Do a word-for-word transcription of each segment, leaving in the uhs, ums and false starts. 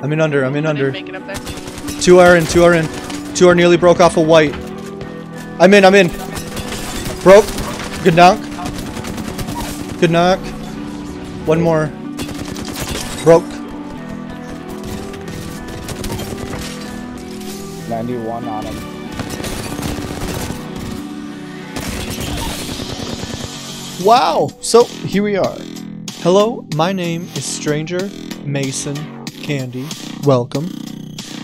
I'm in under, I'm in I under. Make it up there. Two are in, two are in. Two are nearly broke off a white. I'm in, I'm in. Broke. Good knock. Good knock. One more. Broke. ninety-one on him. Wow! So, here we are. Hello, my name is Stranger Mason Candy. Welcome.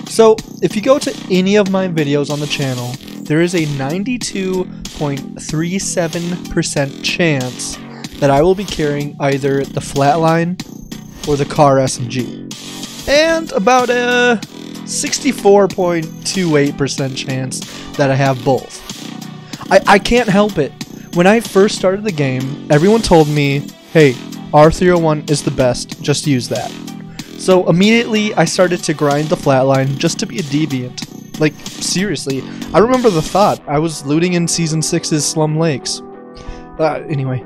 So, if you go to any of my videos on the channel, there is a ninety-two point three seven percent chance that I will be carrying either the Flatline or the CAR S M G. And about a sixty-four point two eight percent chance that I have both. I, I can't help it. When I first started the game, everyone told me, hey, R three oh one is the best, just use that. So immediately I started to grind the Flatline just to be a deviant. Like, seriously, I remember the thought. I was looting in Season six's Slum Lakes. Uh, anyway.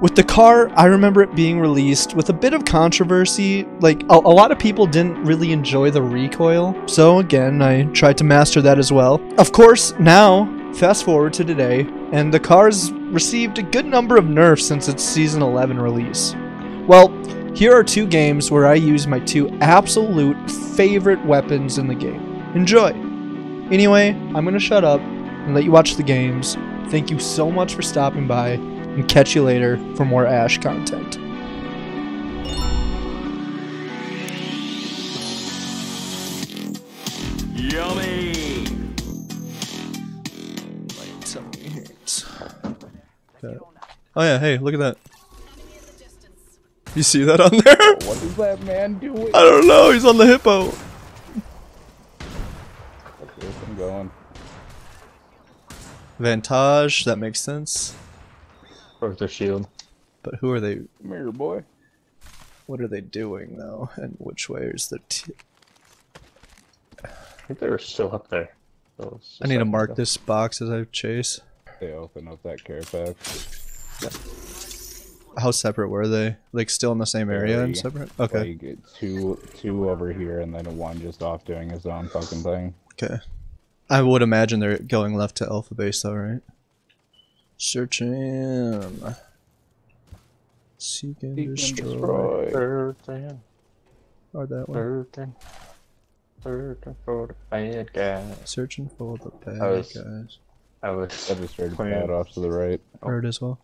With the CAR, I remember it being released with a bit of controversy. Like, a, a lot of people didn't really enjoy the recoil, so again, I tried to master that as well. Of course, now, fast forward to today, and the CAR's received a good number of nerfs since its Season eleven release. Well, here are two games where I use my two absolute favorite weapons in the game. Enjoy! Anyway, I'm gonna shut up and let you watch the games. Thank you so much for stopping by. And catch you later for more Ash content. Yummy! Light something here. Oh yeah, hey, look at that. You see that on there? What is that man doing? I don't know, he's on the hippo. Okay, I'm going. Vantage, that makes sense. Their shield. But who are they? Come here, boy. What are they doing though? And which way is the t I think they were still up there. So I need to mark stuff. This box as I chase. They open up that care pack. Yeah. How separate were they? Like still in the same area and separate? Okay. You get two two over here and then one just off doing his own fucking thing. Okay. I would imagine they're going left to Alpha Base though, right? Search him. Seek and destroy. Third thing. Or that one. Third thing. Third thing for the bad guys. Searching for the bad I was, guys. I was. I just heard bad off to the right. Heard as well.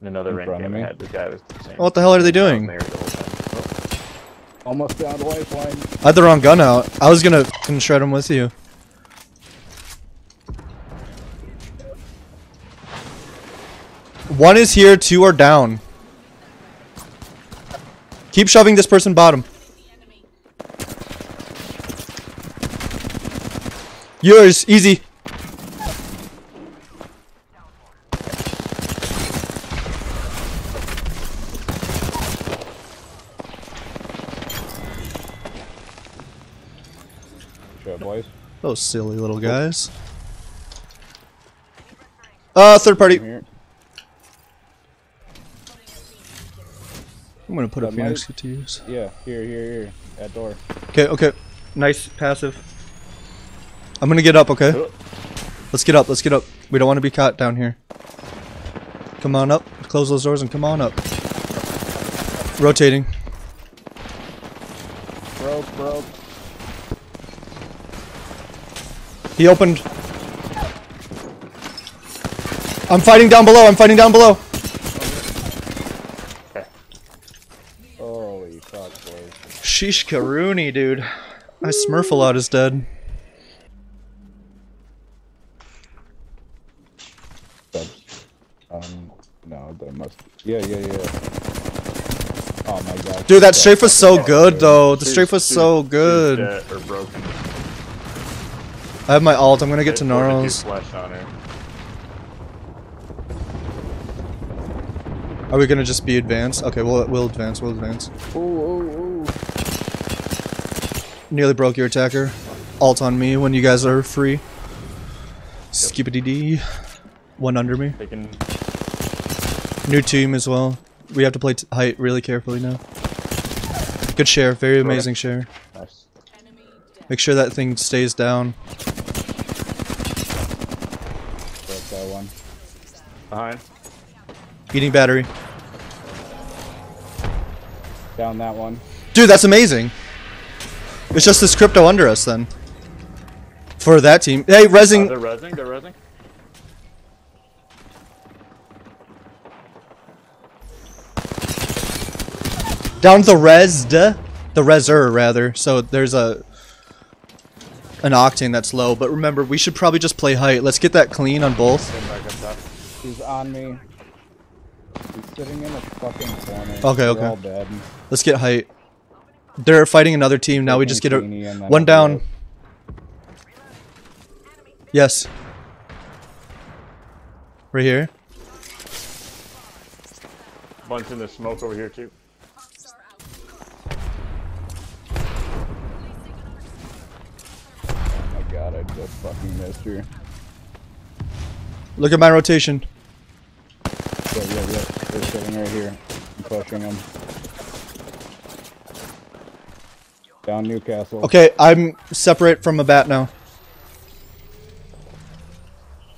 In another random game I had, the guy was the same. What the hell are they doing? The oh. Almost down the lifeline. I had the wrong gun out. I was gonna shred him with you. One is here, two are down. Keep shoving this person bottom. Yours, easy. Those silly little guys. Uh, third party. I'm gonna put up Phoenix to use. Yeah, here, here, here. That door. Okay, okay. Nice passive. I'm gonna get up, okay? Let's get up, let's get up. We don't wanna be caught down here. Come on up. Close those doors and come on up. Rotating. Broke, broke. He opened. I'm fighting down below, I'm fighting down below. Sheesh Karuni, dude. My Smurfalot is dead. Um, no, there must be. Yeah, yeah, yeah. Oh my god. Dude, that strafe was so good, though. The strafe was so good. I have my ult. I'm gonna get to Gnarls. Are we gonna just be advanced? Okay, we'll, we'll advance, we'll advance. Ooh, ooh, ooh. Nearly broke your attacker. Alt on me when you guys are free. Yep. Skippity D. One under me. Can... New team as well. we have to play t height really carefully now. Good share, very amazing share. Nice. Make sure that thing stays down. One. Behind. Eating battery. Down that one. Dude, that's amazing. It's just this crypto under us then. For that team. Hey, rezzing. Uh, they're rezzing, they're rezzing. Down the rezzed, the rezzer rather. So there's a an octane that's low, but remember we should probably just play height. Let's get that clean on both. He's on me. He's sitting in a fucking corner. Okay, okay. All dead. Let's get height. They're fighting another team now. Fucking we just get a one down. Yes. Right here. Bunch in the smoke over here too. I just fucking missed her. Look at my rotation. Yeah, yeah, yeah. They're sitting right here. I'm pushing them. Down Newcastle. Okay, I'm separate from a bat now.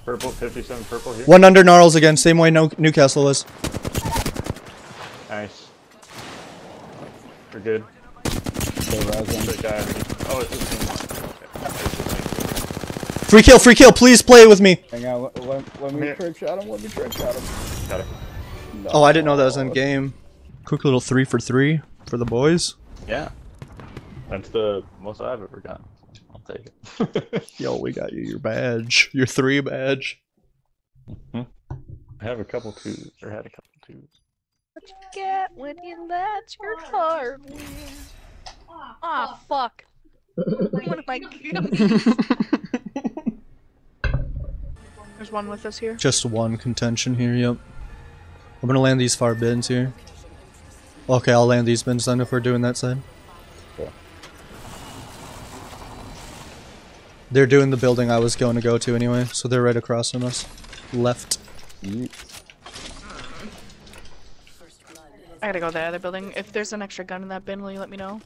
Purple, fifty-seven purple here. One under Gnarls again, same way no Newcastle was. Nice. We're good. Oh, it's just free kill, free kill, please play with me. Hang on, let, let, let me trick shot him, let me trick shot him. Got it. No. Oh, I didn't know that was in game. Quick little three for three for the boys. Yeah. That's the most I've ever gotten. I'll take it. Yo, we got you your badge. Your three badge. Mm-hmm. I have a couple twos. Or had a couple twos. What you get when you let your heart win? Ah, oh, fuck. What am I doing? There's one with us here. Just one contention here, yep. I'm gonna land these far bins here. Okay, I'll land these bins then if we're doing that side. Okay. They're doing the building I was going to go to anyway, so they're right across from us. Left. I gotta go to the other building. If there's an extra gun in that bin, will you let me know?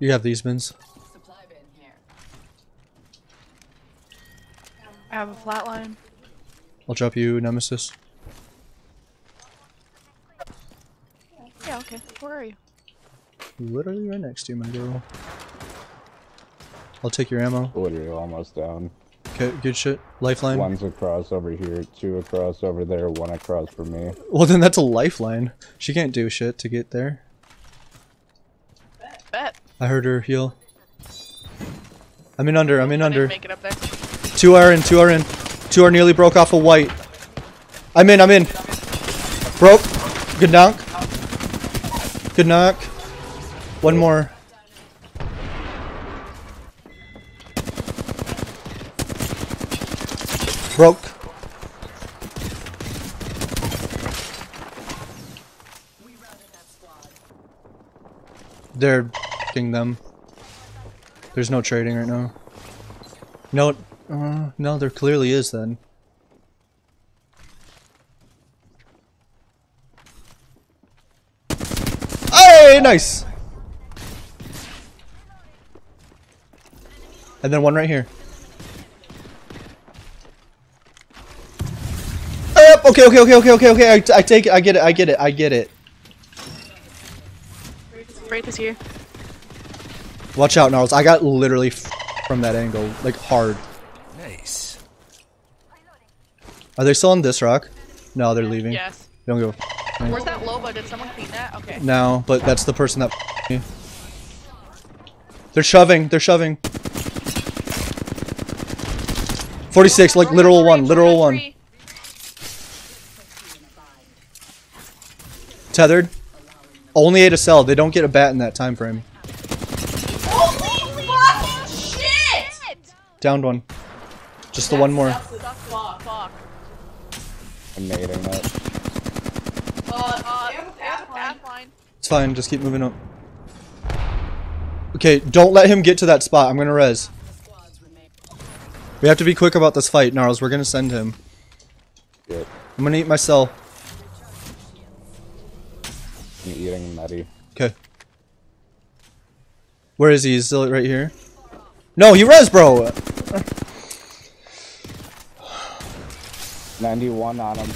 You have these bins. Supply bin here. I have a flatline. I'll drop you, Nemesis. Yeah, okay. Where are you? Literally right next to you, my girl. I'll take your ammo. Literally almost down. Okay, good shit. Lifeline. One's across over here, two across over there, one across for me. Well, then that's a lifeline. She can't do shit to get there. Bet. Bet. I heard her heal. I'm in under, I'm in I under. Make it up there. Two are in, two are in. Two are nearly broke off a white. I'm in, I'm in. Broke. Good knock. Good knock. One more. Broke. They're f***ing them. There's no trading right now. No. Uh, no, there clearly is then. Hey, nice! And then one right here. Oh, okay, okay, okay, okay, okay, okay. I, I take it, I get it, I get it, I get it. Wraith is here. Watch out, Gnarls. I got literally f from that angle, like hard. Nice. Are they still on this rock? No, they're leaving. Yes. Don't go. Where's that Loba? Did someone clean that? Okay. No, but that's the person that me. They're shoving. They're shoving. forty-six, like literal one. Literal one. Tethered. Only ate a cell. They don't get a bat in that time frame. Holy fucking shit! Downed one. Just the that's, one more. I'm nading that. Uh, uh, it's, it's fine, just keep moving up. Okay, don't let him get to that spot. I'm gonna res. We have to be quick about this fight, Gnarls. We're gonna send him. Yep. I'm gonna eat my cell. I'm eating Medi. Okay. Where is he? Is he right here? No, he res, bro! ninety-one on him.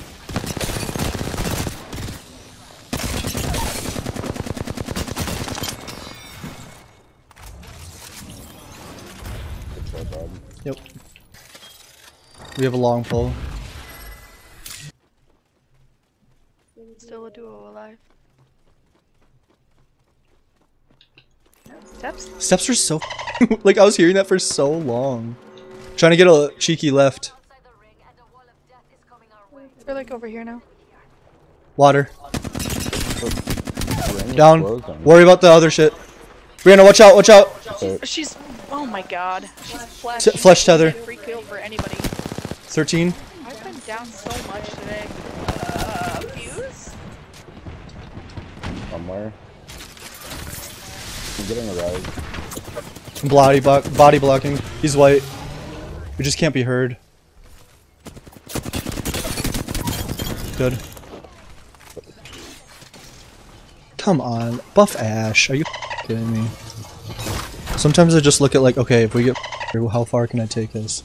Good job, bud. Yep. We have a long pull. Still a duo alive. Steps? Steps are so like I was hearing that for so long. Trying to get a cheeky left. We're like over here now. Water. Down. Worry about the other shit. Brianna, watch out, watch out. She's, oh my god. She's flesh. T flesh tether. Free kill for anybody. thirteen. I've been down so much today. Uh, Fuse? Somewhere. I'm getting a ride. I'm body, bo body blocking. He's white. We just can't be heard. Good. Come on. Buff Ash. Are you kidding me? Sometimes I just look at like, okay, if we get how far can I take this?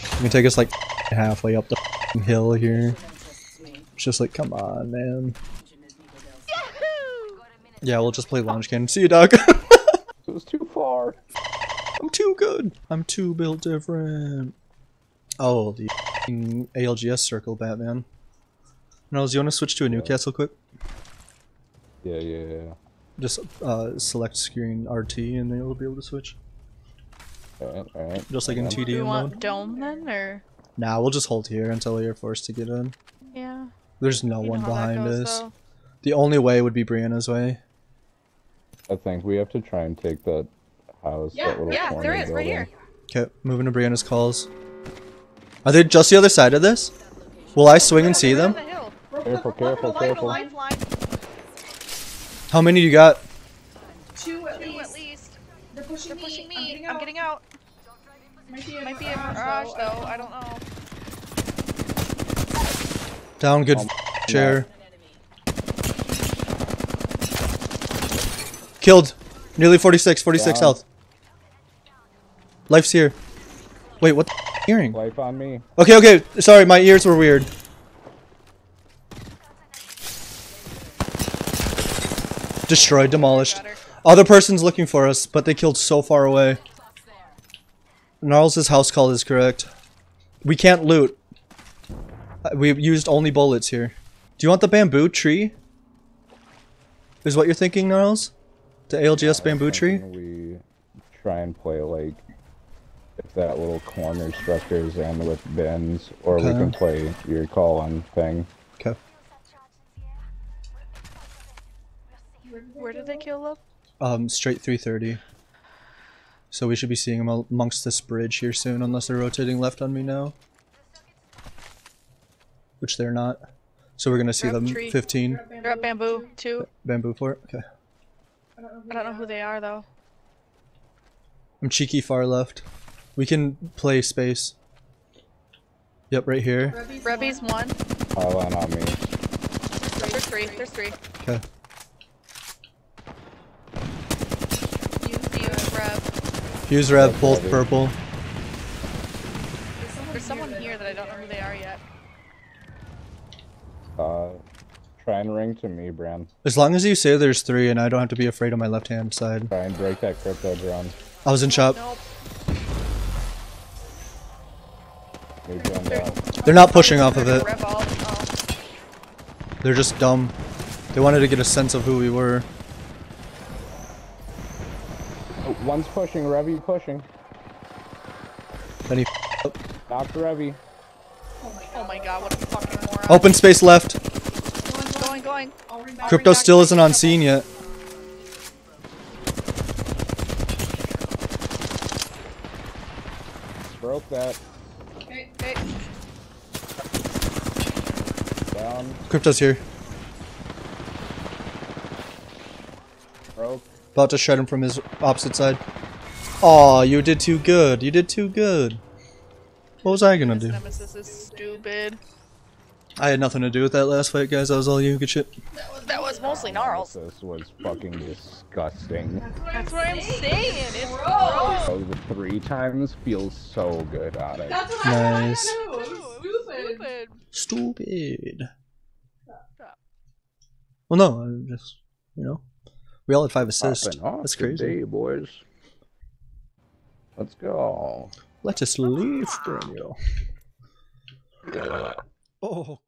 You can take us like halfway up the hill here. It's just like, come on, man. Yeah, we'll just play launch cannon. See you, dog. It was too far. I'm too good. I'm too built different. Oh, the A L G S circle, Batman. Gnarls, you want to switch to a Newcastle quick? Yeah, yeah, yeah. Just uh, select screen R T and then you'll be able to switch. Alright, alright. Just like in T D mode. Do you want dome then, or? Nah, we'll just hold here until we are forced to get in. Yeah. There's no one behind us. The only way would be Brianna's way. I think we have to try and take that house. Yeah, that little yeah, there is, right here. Okay, moving to Brianna's calls. Are they just the other side of this? Will I swing yeah, and see them? The careful, careful, careful. Lifeline. How many do you got? Two at, Two least. at least. They're pushing, They're pushing me. me. I'm getting out. I'm getting out. Might be a mirage, though. though. I don't know. Down, good oh, chair. Killed. Nearly forty-six, forty-six down. Health. Life's here. Wait, what the f hearing? Life on me. Okay, okay. Sorry, my ears were weird. Destroyed, demolished. Other person's looking for us, but they killed so far away. Gnarls' house call is correct. We can't loot. We've used only bullets here. Do you want the bamboo tree? Is what you're thinking, Gnarls? The A L G S yeah, bamboo tree? We try and play like if that little corner structure is in with bins, or okay. we can play your call on thing. Okay. Where did they kill up? Um, straight three thirty. So we should be seeing them amongst this bridge here soon, unless they're rotating left on me now. Which they're not. So we're gonna see them tree. fifteen. They're up bamboo too. Bamboo fort. Okay. I don't know who they are though. I'm cheeky far left. We can play space. Yep, right here. Rebby's one. Oh, one on me. There's three. There's three. Okay. Fuse Rev, That's both heavy. purple. There's someone, There's someone here that I don't know who they are yet. Uh, try and ring to me, Bran. As long as you say there's three and I don't have to be afraid on my left-hand side. Try and break that crypto drone. I was in shop. Nope. They're, They're not pushing off of it. They're just dumb. They wanted to get a sense of who we were. One's pushing, Revy pushing. Then he f***ed up. Knocked Revy. Oh my god, what a fucking moron. Open space left. Going, going, going. Crypto still isn't on scene yet. Broke that. Okay, okay. Down. Crypto's here. Broke. About to shred him from his opposite side. Aw, you did too good. You did too good. What was I gonna do? Nemesis is stupid. I had nothing to do with that last fight, guys. That was all you. Good shit. That was, that was mostly Gnarls. This was fucking disgusting. That's what I'm saying. It's gross. Oh, the three times feels so good on it. That's what nice. I know. Stupid. Stupid. Well, no, I'm just, you know, we all had five assists. That's crazy, today, boys. Let's go. Let us leave, Daniel. Oh.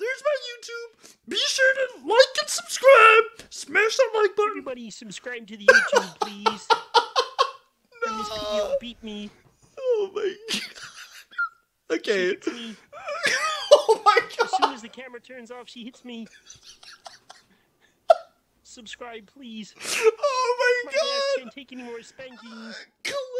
There's my YouTube. Be sure to like and subscribe. Smash that like button. Everybody subscribe to the YouTube, please. No. And this video beat me. Oh my god. Okay. Me. Oh my god. As soon as the camera turns off, she hits me. Subscribe, please. Oh my, my god. I can't take any more spankings. Come